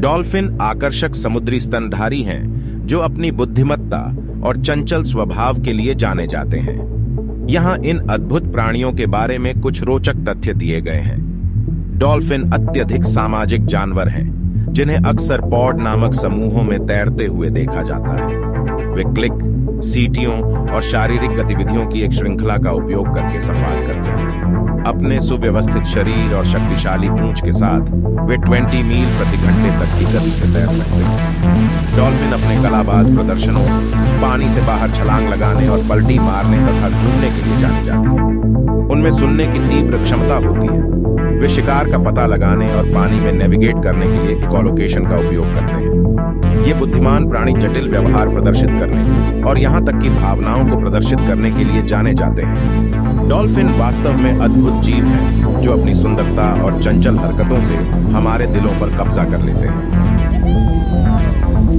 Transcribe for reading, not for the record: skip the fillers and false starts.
Dolphin आकर्षक समुद्री स्तनधारी हैं जो अपनी बुद्धिमत्ता और चंचल स्वभाव के लिए जाने जाते हैं। यहाँ इन अद्भुत प्राणियों के बारे में कुछ रोचक तथ्य दिए गए हैं। डॉल्फिन अत्यधिक सामाजिक जानवर हैं जिन्हें अक्सर पॉड नामक समूहों में तैरते हुए देखा जाता है। वे क्लिक, सीटियों और शारीरिक गतिविधियों की एक श्रृंखला का उपयोग करके संवाद करते हैं। अपने सुव्यवस्थित शरीर और शक्तिशाली पूंछ के साथ वे 20 मील प्रति घंटे तक की गति से तैर सकते हैं। डॉल्फिन अपने कलाबाज प्रदर्शनों, पानी से बाहर छलांग लगाने और पलटी मारने तथा घूमने के लिए जानी जाती है। उनमें सुनने की तीव्र क्षमता होती है। वे शिकार का पता लगाने और पानी में नेविगेट करने के लिए इकोलोकेशन का उपयोग करते हैं। ये बुद्धिमान प्राणी जटिल व्यवहार प्रदर्शित करने और यहाँ तक कि भावनाओं को प्रदर्शित करने के लिए जाने जाते हैं। डॉल्फिन वास्तव में अद्भुत जीव हैं जो अपनी सुंदरता और चंचल हरकतों से हमारे दिलों पर कब्जा कर लेते हैं।